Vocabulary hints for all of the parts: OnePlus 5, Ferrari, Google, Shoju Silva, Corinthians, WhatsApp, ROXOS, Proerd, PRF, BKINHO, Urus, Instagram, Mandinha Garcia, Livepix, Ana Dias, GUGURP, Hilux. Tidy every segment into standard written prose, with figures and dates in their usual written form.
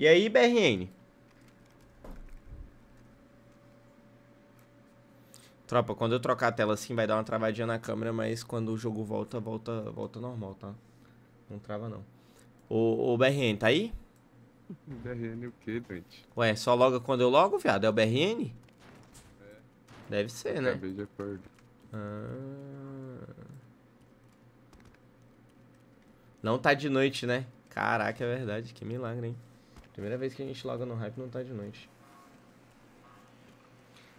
E aí, BRN? Tropa, quando eu trocar a tela assim, vai dar uma travadinha na câmera, mas quando o jogo volta normal, tá? Não trava, não. O BRN, tá aí? BRN o quê, doente? Ué, só loga quando eu logo, viado? É o BRN? É. Deve ser, né? Acabei de acordar. Não tá de noite, né? Caraca, é verdade. Que milagre, hein? Primeira vez que a gente loga no hype, não tá de noite.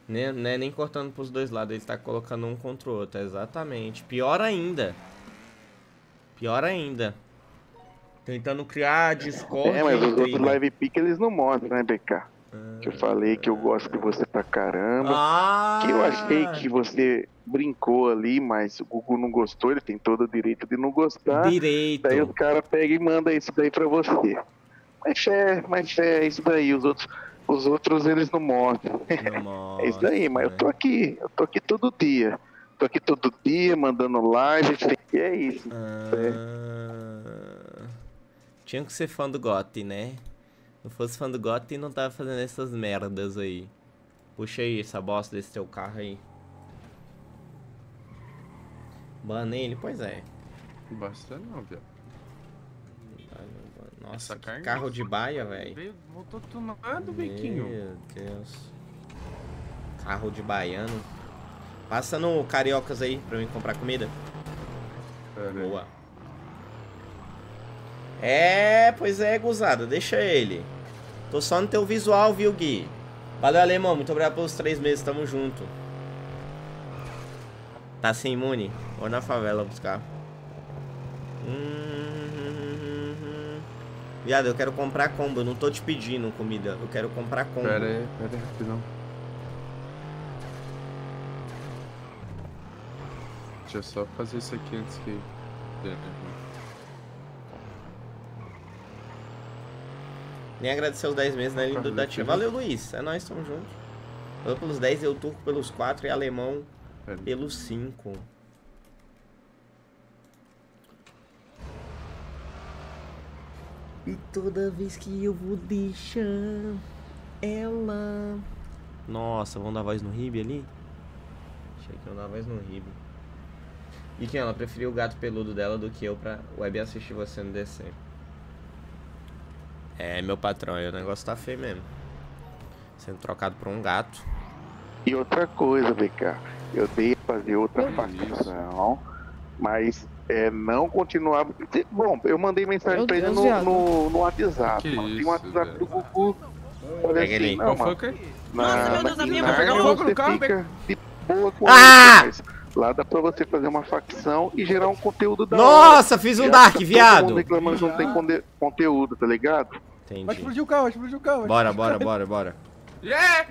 Nem cortando pros dois lados, ele tá colocando um contra o outro, exatamente. Pior ainda. Pior ainda. Tentando criar discórdia. É, mas os outros live pick eles não mostram, né, BK? Que eu falei que eu gosto de você pra caramba. Que eu achei que você brincou ali, mas o Gugu não gostou, ele tem todo o direito de não gostar. Direito. Daí os caras pegam e mandam isso daí pra você. Mas é isso daí, os outros... Os outros eles não mostram. É isso daí, mas né? eu tô aqui todo dia. Tô aqui todo dia, mandando live, e é isso. Tinha que ser fã do GOT, né? Se eu fosse fã do GOT, não tava fazendo essas merdas aí. Puxa aí essa bosta desse teu carro aí. Bana ele, pois é. Basta não, viado. Nossa, carne, carro nossa, de baia, velho. Voltou tunado, Biquinho. Meu Deus. Carro de baiano. Passa no Cariocas aí pra eu ir comprar comida. Boa. É, pois é, gozada. Deixa ele. Tô só no teu visual, viu, Gui? Valeu, alemão. Muito obrigado pelos 3 meses. Tamo junto. Tá sem imune? Vou na favela buscar. Viado, eu quero comprar combo, eu não tô te pedindo comida, eu quero comprar combo. Pera aí, rapidão. Deixa eu só fazer isso aqui antes que... Nem agradecer os 10 meses, né, lindo da tia. Valeu, Luiz, é nóis, tamo junto. Eu pelos 10, eu turco pelos 4 e alemão pelos 5. E toda vez que eu vou deixar ela... Nossa, vamos dar voz no Ribe ali? Achei que eu dar voz no Ribe. E quem ela preferiu o gato peludo dela do que eu pra web assistir você no DC. É, meu patrão, aí o negócio tá feio mesmo. Sendo trocado por um gato. E outra coisa, BK. Eu dei pra fazer outra facção, mas... É, não continuar... Bom, eu mandei mensagem pra ele no WhatsApp. Que mano. Tem um WhatsApp do Gugu. Olha assim, ele. Não, mano. Nossa, meu Deus, a minha vai pegar o fogo no carro. De boa com isso. Lá dá pra você fazer uma facção e gerar um conteúdo da Nossa, hora. Fiz um Dark, viado. Todo mundo reclamando que não tem conteúdo, tá ligado? Entendi. Vai explodir o carro, vai explodir o carro. Bora. Yeah!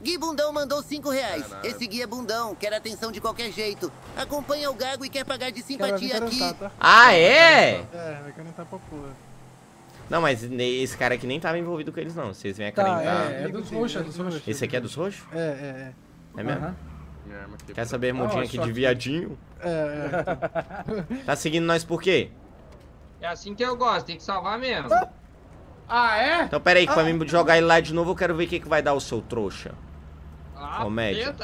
Gui Bundão mandou 5 reais. Caralho. Esse Gui é bundão, quer atenção de qualquer jeito. Acompanha o Gago e quer pagar de simpatia aqui. Tá? Ah, é? É, vai calentar pra porra. Não, mas esse cara aqui nem tava envolvido com eles, não. Vocês vêm a calentar. É dos roxos, Esse aqui é dos roxos? É mesmo? Quer saber, bermudinha aqui de viadinho? É. Tá seguindo nós por quê? É assim que eu gosto, tem que salvar mesmo. Ah, é? Então, pera aí, pra mim jogar ele lá de novo, eu quero ver o que, que vai dar o seu trouxa. Comédia.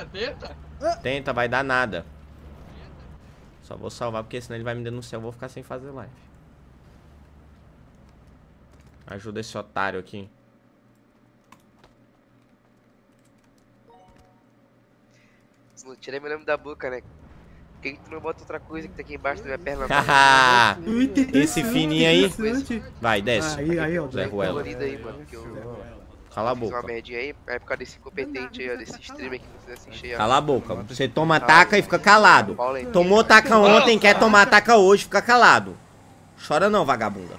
Tenta, vai dar nada. Só vou salvar, porque senão ele vai me denunciar, eu vou ficar sem fazer live. Ajuda esse otário aqui. Não tirei meu nome da boca, né? Por que tu não bota outra coisa que tá aqui embaixo da minha perna? Haha! Esse fininho aí. Vai, desce. Aí, ó. Zé Ruela. Cala a boca. Uma merdinha aí, é por causa desse competente aí, ó, desse streamer que você assiste aí. Cala a boca. Você toma taca e fica calado. Tomou taca ontem, quer tomar taca hoje, fica calado. Chora não, vagabunda.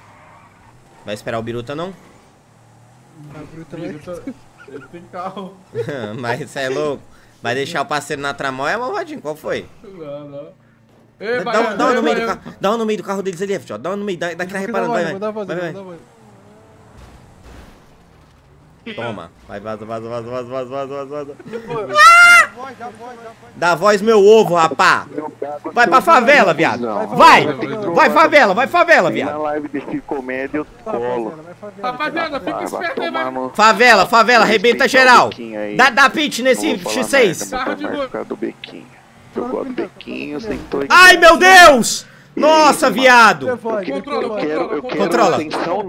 Vai esperar o Biruta, não? O Biruta, ele tem carro. Mas você é louco. Vai deixar o parceiro na tramó é malvadinho, qual foi? Não. Ei, dá um no meio do carro deles ali, ó. Dá um no meio, dá que tá reparando, vai. Toma, vai, vaza. Dá voz meu ovo, rapá. Vai pra favela, viado. Vai! Vai favela, viado. Na live desse comédia eu colo. Rapaziada, fica esperto aí, vai. Favela, arrebenta geral. Dá pit nesse X6. Eu gosto do Bequinho, sentou. Ai, meu Deus! Nossa, viado! Controla.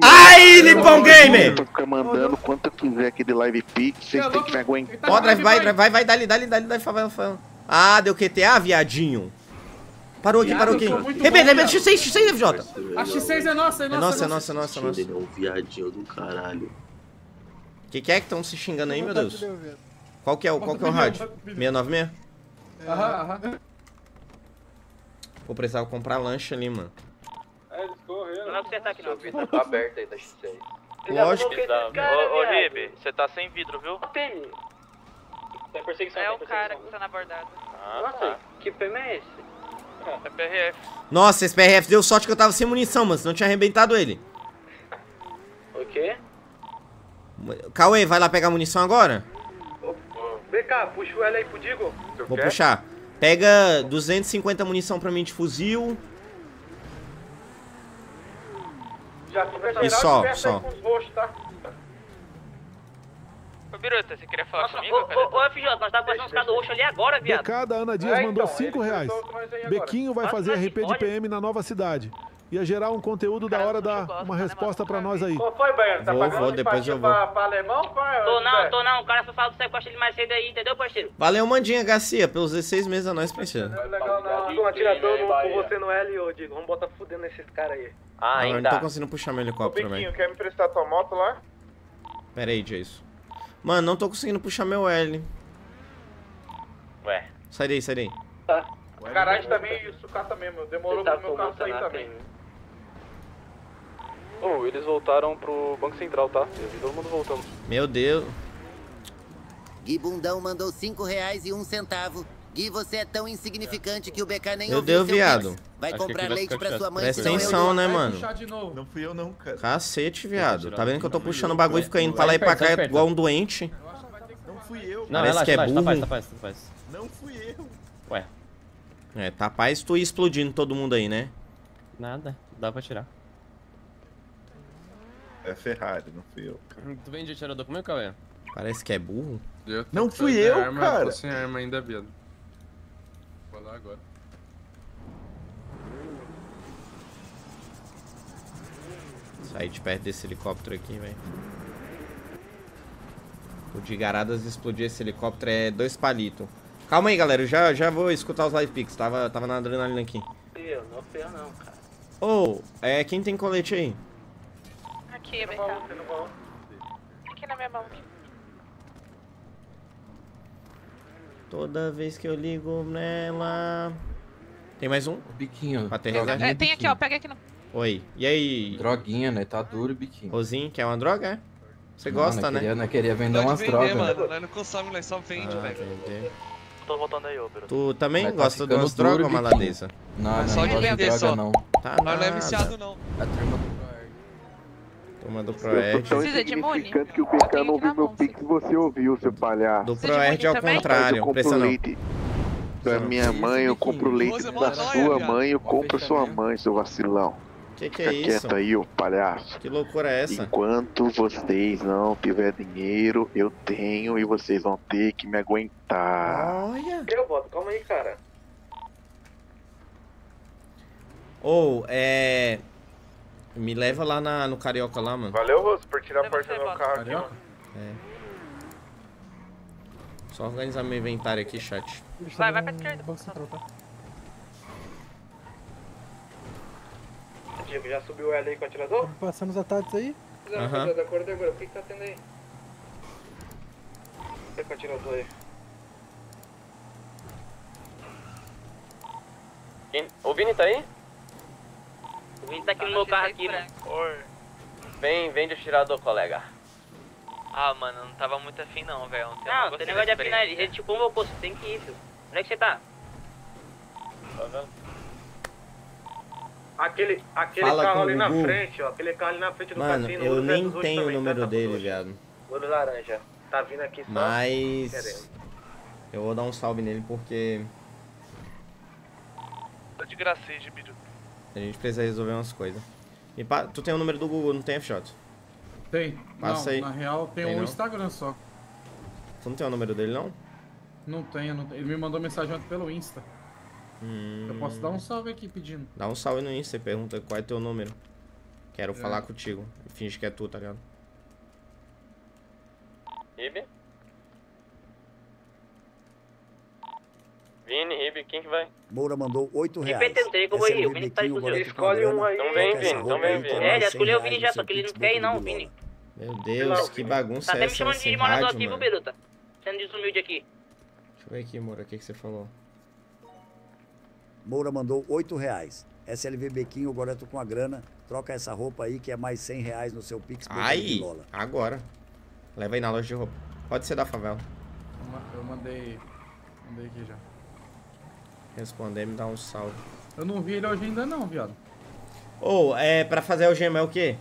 Ai, Lipão Gamer! Pra ficar mandando quanto eu quiser aqui de live pick, vocês têm que me aguentar. Ó, vai, dá-lhe, favela. Ah, deu QTA, viadinho. Parou aqui. Rebenta, X6, FJ. A X6 é nossa, é nossa. É nossa. É um viadinho do caralho. Que é que estão se xingando aí, meu Deus? Qual que é o rádio? 696? Aham. Vou precisar comprar lanche ali, mano. É, eles correram. Não dá pra acertar aqui não, a pista tá aberta aí, tá cheio. Lógico. Ô, Ribe, você tá sem vidro, viu? Tem. Tem perseguição. É o cara que tá na bordada. Nossa, que PM é esse? É PRF. Nossa, esse PRF deu sorte que eu tava sem munição, mano, senão eu tinha arrebentado ele. O quê? Cauê, vai lá pegar munição agora? Vem cá, puxa o L aí pro Digo. Vou puxar. Pega 250 munição pra mim de fuzil. Já e só. Com os roxos, tá? Ô, Biruta, você queria falar comigo? Ô, FJ, nós tá passando os caras roxos ali agora, viado. Cada Ana Dias mandou então, R$5. Bequinho vai fazer RP de PM na nova cidade. Ia gerar um conteúdo da hora, dar uma resposta pra nós aí. Qual foi, Baiano? Tá pagando de partir pra alemão? Tô não. O cara só fala do sequestro ele mais cedo aí, entendeu, parceiro? Valeu, Mandinha Garcia, pelos 16 meses a nós, parceiro. Não é legal, não. Tô um atirador com você no L, ô, Digo. Vamos botar fudendo nesses caras aí. Ah, ainda. Não tô conseguindo puxar meu helicóptero, velho. Bequinho, quer me emprestar tua moto lá? Pera aí, Jason. Mano, não tô conseguindo puxar meu L. Ué. Sai daí. Tá. Garagem também e o sucata mesmo. Demorou pro meu carro sair também. Oh, eles voltaram pro Banco Central, tá? Todo mundo voltando. Meu Deus. Gui Bundão mandou R$5,01. Gui, você é tão insignificante que o BK nem ouviu. Meu Deus, viado. Vai comprar leite pra sua mãe. Presta atenção, né, mano? Não fui eu não, cara. Cacete, viado. Tá vendo que eu tô puxando o bagulho e fica indo pra lá e pra cá igual um doente? Não fui eu. Parece que é burro. Tá faz. Não fui eu. Ué. É, tá paz tu explodindo todo mundo aí, né? Nada. Dá pra tirar. É Ferrari, não fui eu. Cara. Tu vende atirador comigo, Cauê? Parece que é burro. Não fui eu, arma, cara. Tô sem arma ainda, Bia. Vou lá agora. Saí de perto desse helicóptero aqui, velho. O de Garadas explodir esse helicóptero é 2 palitos. Calma aí, galera. Eu já vou escutar os live picks. Tava na adrenalina aqui. Eu não fui eu, não, cara. Ô, quem tem colete aí? Aqui, BK. Aqui na minha mão. Aqui. Toda vez que eu ligo nela... Tem mais um? Biquinho. É, tem aqui, ó. Pega aqui. Oi. E aí? Droguinha, né? Tá duro, biquinho. Rosinho, quer uma droga, é? Você gosta, né? Eu não queria vender umas drogas. Mano. Nós não consome, nós só vende, velho. Tô voltando aí, Ópera. Tu também gosta de umas drogas, maladeza? Não, só de vender, só. Não é viciado, não. A turma... Uma do Proerd. Precisa de Muni? Que o BK não ouviu meu pix e você ouviu, seu palhaço. Do Proerd ao contrário, pressa não. Da minha mãe eu compro leite, da sua mãe eu compro sua mãe, seu vacilão. Que é isso? Fica quieto aí, ô palhaço. Que loucura é essa? Enquanto vocês não tiver dinheiro, eu tenho e vocês vão ter que me aguentar. Olha. Eu boto, calma aí, cara. Me leva lá no Carioca lá, mano. Valeu, Rosso, por tirar parte do meu carro aqui, mano. É. Só organizar meu inventário aqui, chat. Vai pra esquerda. Diego, já subiu o L aí com o atirador? Passamos ataques aí. Da cor da agora, o que tá tendo aí? Tem com o atirador aí. O Vini tá aí? O Vini tá aqui no meu carro aqui, mano. Vem de atirador, colega. Ah, mano, não tava muito afim não, velho. Não, tem negócio de afinar ele. Ele te põe o meu bolso, tem que ir, filho. Onde é que você tá? Tá vendo? Aquele carro ali na frente, ó. Aquele carro ali na frente do cassino. Mano, eu nem tenho o número dele, viado. Olho laranja. Tá vindo aqui só. Mas... Eu vou dar um salve nele porque... Tá de graceja, Bidu. A gente precisa resolver umas coisas. E tu tem o número do Google, não tem, F-Shot? Tem. Passa não, aí. Na real, tem o Instagram só. Tu não tem o número dele, não? Não tenho, não tenho. Ele me mandou mensagem pelo Insta. Eu posso dar um salve aqui pedindo. Dá um salve no Insta e pergunta qual é teu número. Quero falar contigo. Finge que é tu, tá ligado? Ribe? Vini, Ribe, quem que vai? Moura mandou 8 reais. Repetentei como aí, o Vini tá escolhendo. Escolhe um aí. Então vem, Vini, então vem, Vini. É, já escolheu o Vini já, só que ele não quer ir não, Vini. Meu Deus, que bagunça é essa? Tá até me chamando de morador aqui, viu, Beduta? Sendo desumilde aqui. Deixa eu ver aqui, Moura, o que você falou? Moura mandou 8 reais. SLV Bequinho, agora eu tô com a grana. Troca essa roupa aí que é mais 100 reais no seu Pix. Aí, agora. Leva aí na loja de roupa. Pode ser da favela. Eu mandei. Mandei aqui já. Responder, me dá um salve. Eu não vi ele hoje ainda não, viado. Ô, pra fazer algema é o quê?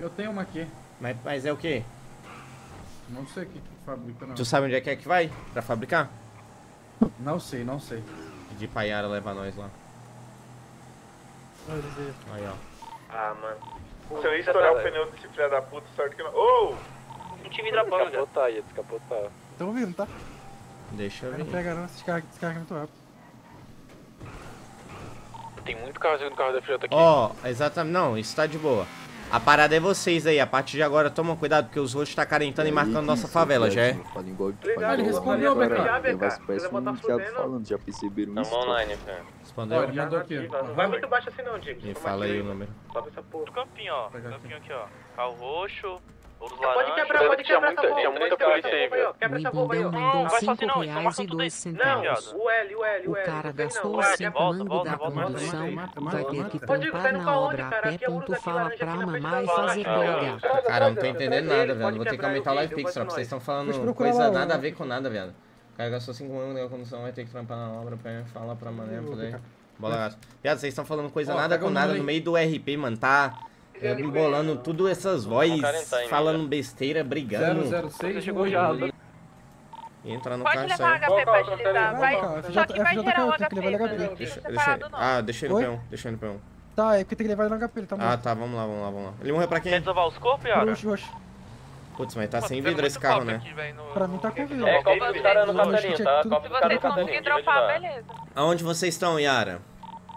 Eu tenho uma aqui. Mas é o quê? Não sei o que fabrica não. Tu sabe onde é que vai? Pra fabricar? Não sei, não sei. De Paiara leva nós lá. Aí, ó. Ah, mano. Se eu estourar o pneu desse filho da puta, sorte que não. Ô! Não tive drapão, descapotar, ia descapotar. Tô ouvindo, tá? Deixa eu ver. Não pega não, descarga muito rápido. Tem muito carro no carro da filhota aqui. Ó, exatamente. Não, isso tá de boa. A parada é vocês aí, a partir de agora toma cuidado, porque os roxos tá carentando e marcando nossa favela, já é? Legal, ele respondeu, BK. Já perceberam isso? Tamo online, cara. Respondeu? Ele mandou aqui. Não vai muito baixo assim não, Diego. Me fala aí o número. Sobe essa porra. Do campinho, ó. Do campinho aqui, ó. Carro roxo, ouro laranja. Pode quebrar essa bomba. Tinha muita polícia aí, velho. Quebra essa bomba aí, ó. Não vai sozinho não, então marca tudo isso. Não, o L. O cara gastou 5 mangos da condução, vai ter que tampar na obra a pé, ponto fala pra mamar e fazer droga. Cara, eu não tô entendendo nada, velho. Vou ter que aumentar o live pix, só que vocês estão falando coisa nada a ver com nada, velho. O cara gastou 5 mangos da condução, vai ter que tampar na obra pra falar pra mané, fazer bola gato. Viado, vocês estão falando coisa nada com nada no meio do RP, mano, tá... embolando tudo essas vozes, falando besteira, brigando. 006 chegou já. Entrar no carro e sair. Pode levar o HP pra vai. Só que vai gerar o HP. Deixa ele no P1, deixa ele no P1. Tá, é porque tem que levar ele no HP, ele tá morto. Ah, tá, vamos lá. Ele morreu pra quem? Quer desovar os corpos, Yara? Putz, mas tá sem vidro esse carro, né? Pra mim tá com vidro. É, copa dos caras no Catarinho, tá? Se vocês conseguirem dropar, beleza. Aonde vocês estão, Yara?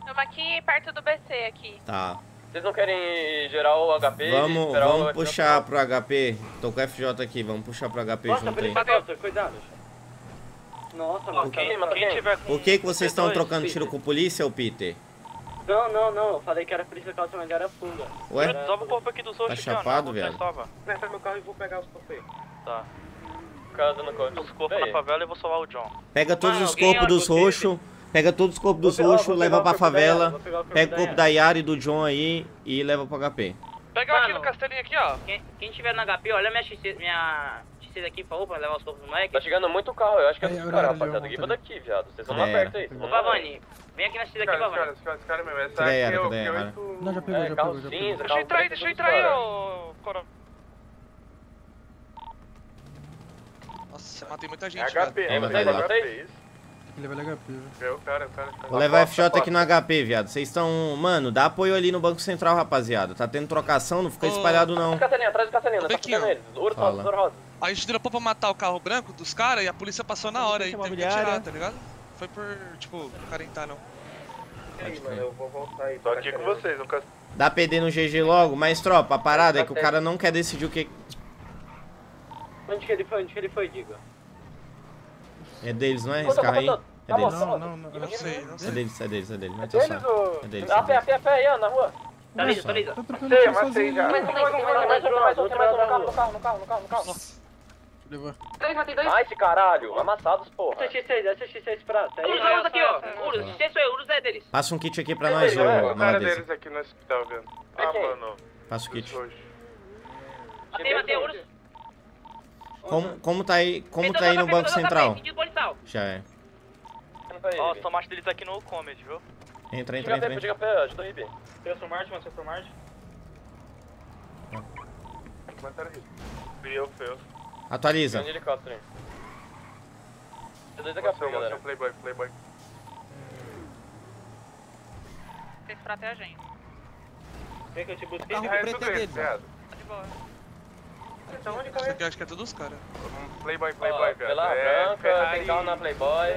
Estamos aqui perto do BC, aqui. Tá. Vocês não querem gerar o HP? Vamos puxar pro HP. Tô com o FJ aqui, vamos puxar pro HP junto aí. Cuidado. Nossa, mano. Por que vocês estão trocando tiro com polícia, ô Peter? Não. Eu falei que era polícia calça, mas era fuga. Ué? Sobe o corpo aqui do Soul, tá chapado, velho? Nessa meu carro e vou pegar os corpos aí. Tá. Os corpos na favela e vou solar o John. Pega todos os corpos dos roxos. Pega todos os corpos dos roxos, leva pra favela, pega o corpo da Yara e do John aí e leva pro HP. Pega aqui no castelinho aqui, ó. Quem tiver no HP, olha minha XC, aqui, por favor, pra levar os corpos do moleque. Tá chegando muito carro, eu acho que é do cara, rapaziada. Guiba daqui, viado. Vocês vão lá perto aí. Ô, Pavani, vem aqui na XC daqui, Pavani. Esse cara mesmo, essa é o... Não, já pegou. Deixa eu entrar aí, ô... Coro. Nossa, matei muita gente, cara. HP, isso. Vou levar FJ aqui no HP, viado. Vocês estão... Mano, dá apoio ali no Banco Central, rapaziada. Tá tendo trocação, não fica espalhado, não. Atrás do Catalina, tá ficando eles. Ouro rosa. A gente dropou pra matar o carro branco dos caras e a polícia passou na hora aí. Teve que atirar, tá ligado? Foi por, tipo, carentar, não. E aí, mano, eu vou voltar aí. Tô aqui com vocês, Lucas. Dá PD no GG logo, mas, tropa, a parada é que o cara não quer decidir o que... Onde que ele foi, diga? É deles, não é? Esse carro aí? É deles. Não sei. É deles. É deles. A pé aí, ó, na rua. Tá liso. Matei já. Mais um. No carro. Nossa. Levou. Matei dois. Ai, esse caralho. Amassados, porra. Essa X6 pra... Urus aqui, ó. Urus é deles. Passa um kit aqui pra nós, ô. O cara deles aqui no hospital, vendo. Ah, mano. Passa o kit. Matei, Urus. Como tá aí no Banco Central? Já é. Ó, sou macho deles aqui no Comedy, viu? Entra. Diga pé, ajuda o Ribe. Eu sou o Marte, mano, você é o Marte? Mataram o Ribe. Atualiza. T2 daqui a pouco, galera. Playboy, Playboy. Tem que até a gente. Vem que eu te busquei. Carro preto é dele. Tá de boa. Isso aqui acho que é todos os caras. Playboy, Playboy, velho. Pela branca, tem carro na Playboy.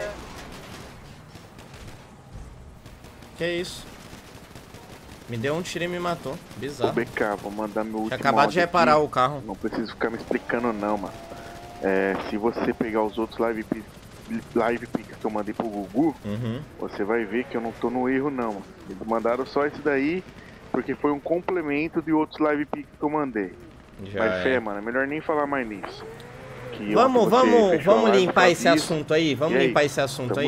Que isso? Me deu um tiro e me matou. Bizarro. Ô BK, vou mandar meu último. Acabado de reparar aqui. O carro. Não preciso ficar me explicando não, mano. É, se você pegar os outros live picks que eu mandei pro Gugu, você vai ver que eu não tô no erro não, mano. Eles mandaram só esse daí, porque foi um complemento de outros live picks que eu mandei. Já mas é, mano, é melhor nem falar mais nisso. Vamos limpar esse assunto aí, Tamo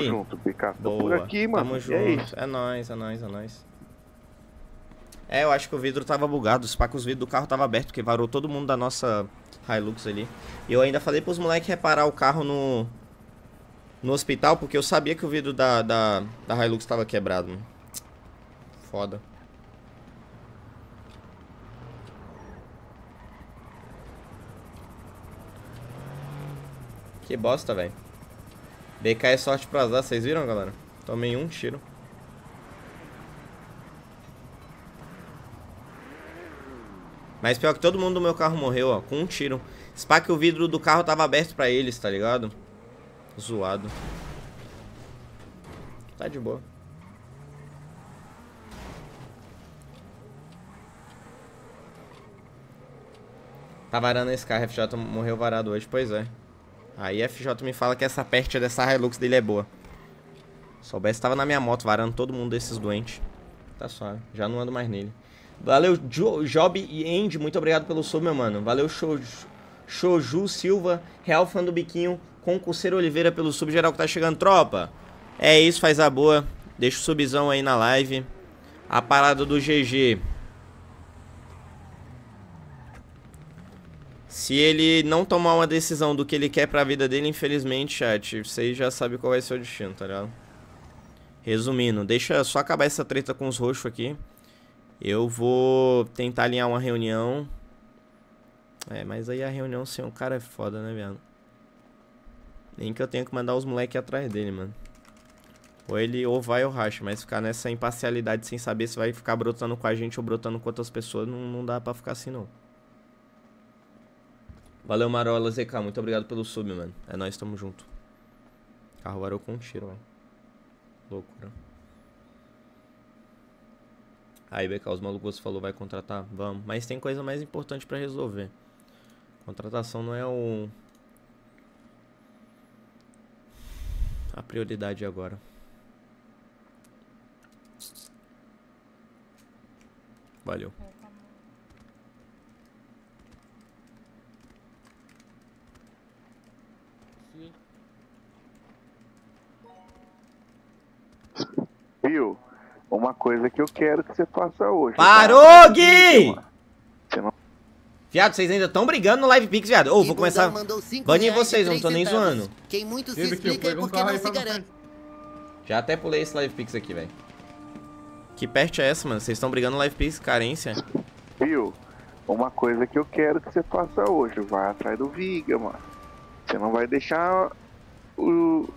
junto, BK. Tô por aqui, mano. Tamo junto. É isso. É nóis, é nóis, é nóis. É, eu acho que o vidro tava bugado, os pacos vidro do carro tava aberto, porque varou todo mundo da nossa Hilux ali. E eu ainda falei pros moleques reparar o carro no hospital, porque eu sabia que o vidro da Hilux tava quebrado, mano. Foda. Que bosta, velho. BK é sorte pra azar, vocês viram, galera? Tomei um tiro. Mas pior que todo mundo do meu carro morreu, ó, com um tiro. Spa que o vidro do carro tava aberto pra eles, tá ligado? Zoado. Tá de boa. Tá varando esse carro, FJ morreu varado hoje, pois é. Aí FJ me fala que essa percha dessa Hilux dele é boa. Soubesse tava na minha moto, varando todo mundo desses doentes. Tá só, já não ando mais nele. Valeu, Job e Andy, muito obrigado pelo sub, meu mano. Valeu, Shoju Silva, Real Fã do Biquinho, Concurseiro Oliveira pelo sub, geral que tá chegando, tropa. É isso, faz a boa. Deixa o subzão aí na live. A parada do GG. Se ele não tomar uma decisão do que ele quer pra vida dele, infelizmente, chat, vocês já sabem qual vai ser o destino, tá ligado? Resumindo, deixa só acabar essa treta com os roxos aqui. Eu vou tentar alinhar uma reunião. É, mas aí a reunião sem um cara é foda, né, velho? Nem que eu tenha que mandar os moleques atrás dele, mano. Ou ele ou vai ou racha, mas ficar nessa imparcialidade sem saber se vai ficar brotando com a gente ou brotando com outras pessoas, não dá pra ficar assim, não. Valeu, Marola ZK, muito obrigado pelo sub, mano. É nóis, tamo junto. Carro varou com um tiro, velho. Loucura. Aí, BK, os malucos falou, vai contratar? Vamos. Mas tem coisa mais importante pra resolver. Contratação não é a prioridade agora. Valeu. Viu? Uma coisa que eu quero que você faça hoje. Parou, Gui! Viado, vocês ainda estão brigando no Live Pix, viado. Ô, vou começar. Banem vocês, não tô nem zoando. Quem muito se explica é porque não se garante. Já até pulei esse Live Pix aqui, velho. Que percha é essa, mano? Vocês estão brigando no Live Pix, carência. Viu? Uma coisa que eu quero que você faça hoje. Vai atrás do Viga, mano. Você não vai deixar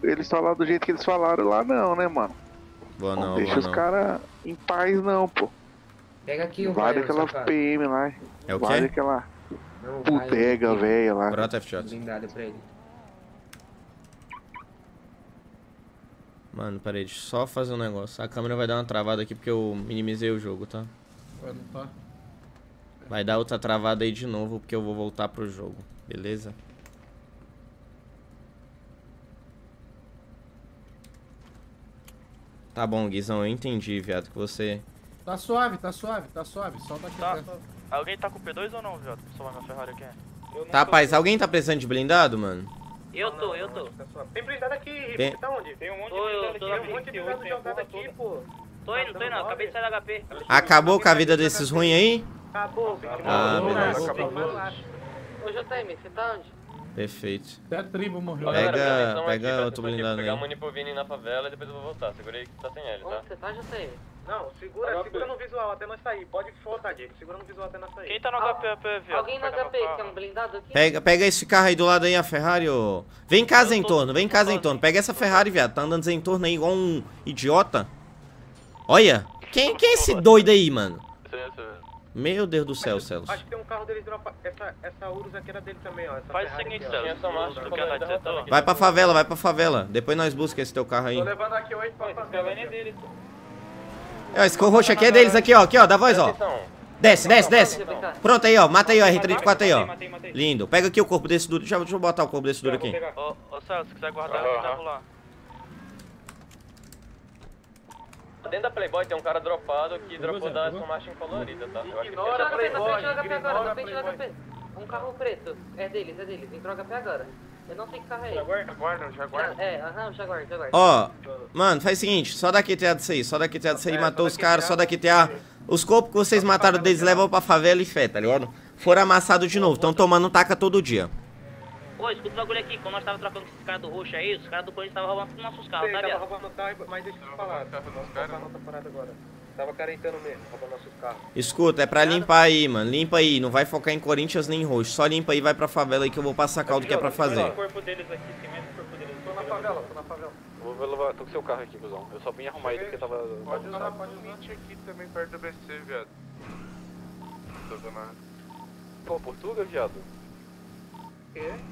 eles falar do jeito que eles falaram lá, não, né, mano? Boa não, deixa os caras em paz não, pô. Pega aqui o vai daquela PM lá. É o quê? Vai daquela bodega velha lá. Brota FJ. Blindado pra ele. Mano, peraí, deixa eu só fazer um negócio. A câmera vai dar uma travada aqui porque eu minimizei o jogo, tá? Vai dar outra travada aí de novo porque eu vou voltar pro jogo, beleza? Tá bom, Guizão, eu entendi, viado, que você... Tá suave, tá suave, tá suave, só tá aqui. Tá. Alguém tá com o P2 ou não, viado? Só na Ferrari aqui. Tá, rapaz, alguém tá precisando de blindado, mano? Eu tô. Tá suave. Tem blindado aqui, Riff, tá onde? Tem um monte de blindado aqui, pô. Tô indo, acabei de sair da HP. Acabou com a vida desses ruins aí? Acabou, beleza. Ô, JM, você tá onde? Perfeito. Até a tribo morreu. Pega outro blindado aí. Vou pegar o Manipulvini na favela e depois eu vou voltar. Segura aí que tá sem ele, tá? Onde você tá, já sei. Não, segura no visual até nós sair. Pode foda, Diego. Segura no visual até nós sair. Quem tá no HP, PV? Alguém no HP, que é um blindado aqui? Pega esse carro aí do lado aí, a Ferrari, ô. Vem em casa em torno, vem em casa em torno. Pega essa Ferrari, viado. Tá andando em torno aí igual um idiota. Olha. Quem é esse doido aí, mano? Meu Deus do céu, Celso. Acho que tem um carro deles, essa Urus aqui era dele também, ó. Essa faz o seguinte, Celso. Vai pra favela, vai pra favela. Depois nós busca esse teu carro aí. Tô levando aqui 8 pra favela. Esse cor roxo aqui é deles aqui, ó. Dá voz, ó. Desce. Pronto aí, ó. Mata aí, ó. R34 aí, ó. Lindo. Pega aqui o corpo desse duro. Deixa eu botar o corpo desse duro aqui. Ô, Celso, se quiser guardar, eu tava lá. Dentro da Playboy tem um cara dropado que dropou da marcha incolorida, tá? Ignora a Playboy, ignora a Playboy. Um carro preto, é deles, entrou HP agora. Eu não sei que carro é esse. Já guarda. Já guarda. Ó, mano, faz o seguinte, só daqui TA disso aí, matou os caras, só daqui TA. Os corpos que vocês mataram deles levam pra favela e fé, tá ligado? Foram amassados de novo, estão tomando taca todo dia. Ô, escuta o bagulho aqui, quando nós tava trocando com esses caras do roxo aí, os caras do Corinthians tava roubando os nossos carros, tá ligado? Roubando carro, mas deixa eu te falar, tava carentando mesmo, roubando nossos carros. Escuta, é pra limpar aí, mano, limpa aí, não vai focar em Corinthians nem em roxo, só limpa aí, vai pra favela aí que eu vou passar caldo que é pra fazer. Tem corpo deles aqui, tem mais corpo deles. Tô na favela. Tô com seu carro aqui, cuzão, eu só vim arrumar ele porque tava... Pode usar, pode mentir aqui também perto do BC, viado. Pô, Portuga, viado?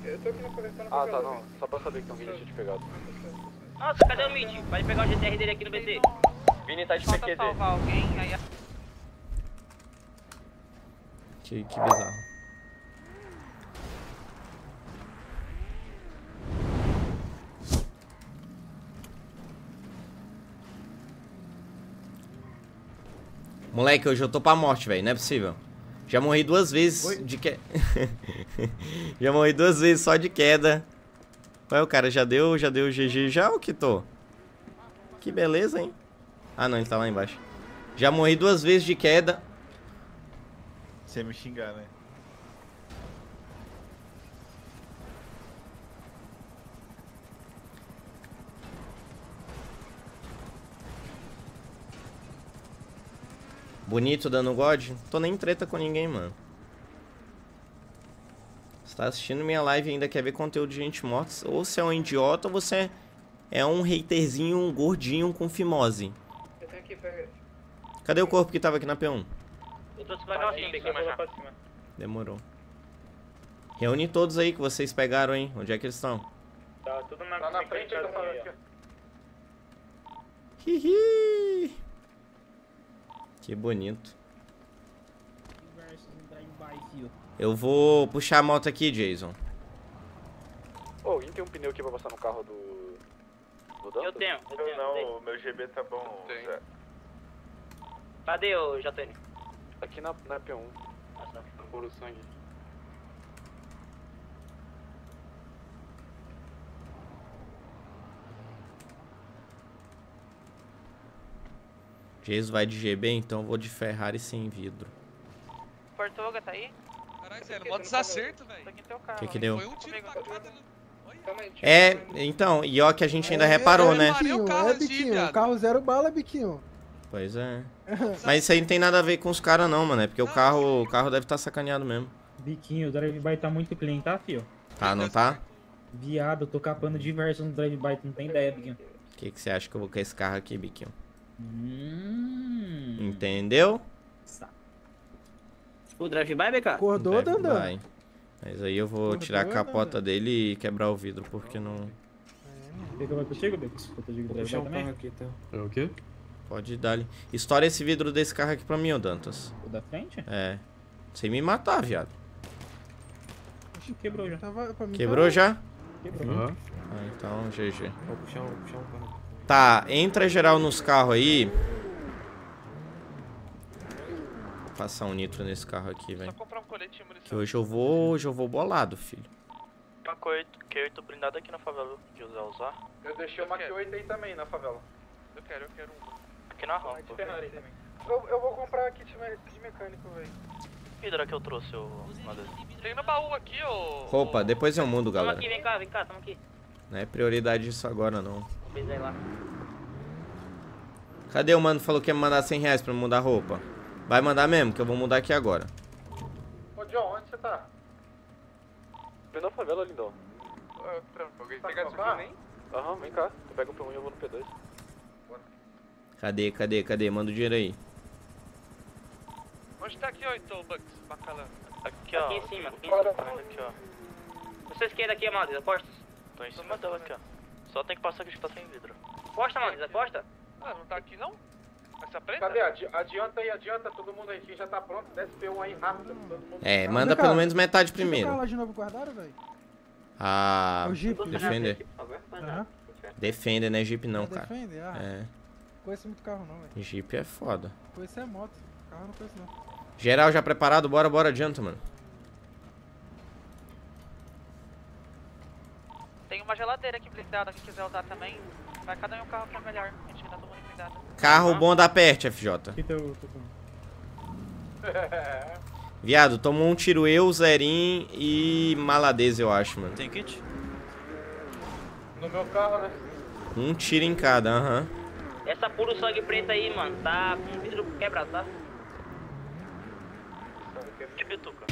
Eu tô aqui na coleção. Ah, tá, não. Só pra saber que tem um Vini tinha te pegado. Nossa, cadê o Mid? Vai pegar o GTR dele aqui no BC. Vini tá de PQD. Que bizarro. Moleque, hoje eu tô pra morte, velho. Não é possível. Já morri 2 vezes de queda. Já morri 2 vezes só de queda. Ué, o cara já deu GG já ou quitou? Que beleza, hein? Ah, não, ele tá lá embaixo. Já morri 2 vezes de queda. Você ia me xingar, né? Bonito dando God? Tô nem em treta com ninguém, mano. Você tá assistindo minha live e ainda quer ver conteúdo de gente morta? Ou você é um idiota ou você é um haterzinho, um gordinho com fimose. Eu tenho aqui, pega. Cadê o corpo que tava aqui na P1? Eu trouxe pra cá. Demorou. Reúne todos aí que vocês pegaram, hein? Onde é que eles estão? Tá tudo na frente da família. Hihi! Que bonito. Eu vou puxar a moto aqui, Jason. Ô, alguém tem um pneu aqui pra passar no carro do Dantas? Eu tenho. Não, o meu GB tá bom. Tem. Cadê o JN? Aqui na P1. Nossa. No couro sangue. Jesus vai de GB, então eu vou de Ferrari sem vidro. Portuga, tá aí? Caralho, sério, mó desacerto, velho. Que deu? Foi um tiro pra cada... É, então, e ó que a gente ainda reparou, né? É, Biquinho, carro zero bala, Biquinho. Pois é. Mas isso aí não tem nada a ver com os caras não, mano, é porque o carro deve estar sacaneado mesmo. Biquinho, o drive-by tá muito clean, tá, fio? Tá, não tá? Viado, eu tô capando diversos no drive-by, tu não tem ideia, Biquinho. O que você acha que eu vou com esse carro aqui, Biquinho? Entendeu? Tá. O drive-by, BK? Acordou, Dandan. Mas aí eu vou tirar a capota dele e quebrar o vidro, porque não... Pegou mais contigo, BK? Vou deixar um carro aqui, então. É o quê? Pode dar ali. Estoura esse vidro desse carro aqui pra mim, ô Dantas. O da frente? É. Sem me matar, viado. Quebrou já. Quebrou já? Quebrou. Uhum. Ah, então, GG. Vou puxar um carro. Tá, entra geral nos carros aí. Vou passar um nitro nesse carro aqui, velho. Só comprar um colete e munição. Que hoje eu vou bolado, filho. Tem uma Q8 blindada aqui na favela, que eu vou usar. Eu deixei uma Q8 aí também na favela. Eu quero um. Aqui na rampa. Eu vou comprar kit de mecânico, velho. Que vidro que eu trouxe, ô... Tem no baú aqui, ô... Roupa, depois eu mudo, galera. Tamo aqui, vem cá, tamo aqui. Não é prioridade isso agora, não. Lá. Cadê o mano que falou que ia me mandar 100 reais pra me mudar a roupa? Vai mandar mesmo, que eu vou mudar aqui agora. Ô, John, onde você tá? Eu na favela, lindão. Alguém tá pegando gasolina, hein? Aham, vem cá. Tu pega o P1 e eu vou no P2. Bora. Cadê, cadê, cadê? Manda o dinheiro aí. Onde tá aqui, ó, Itobucks? Bacalhau. Aqui, ó. Aqui em cima. Aqui, ó. Vocês querem daqui, Amanda? Apostas? Tô em cima dela aqui, ó. Só tem que passar que a gente tá sem vidro. Aposta, Amanda, aposta? Ah, não tá aqui, não? Essa preta? Cadê? Adianta aí, adianta. Todo mundo aí que já tá pronto. Desce P1 aí rápido. Todo mundo... É, manda pelo menos metade primeiro. Lá de novo guardaram, velho? Ah, defender. Defender, né? Jeep não, cara. Defender, ah. É. Conheço muito carro, não, velho. Jeep é foda. Conheço é moto. Carro não conheço, não. Geral já preparado? Bora, bora, adianta, mano. Tem uma geladeira aqui blindada. Quem quiser usar também, vai cada um o carro pra melhor. A gente tá tomando cuidado. Carro bom da PERT, FJ. Então eu tô com... Viado, tomou um tiro eu, Zerim e Maladez, eu acho, mano. Tem kit? No meu carro, né? Um tiro em cada, aham. Essa puro sangue preta aí, mano, tá com vidro quebrado, tá? De pituca.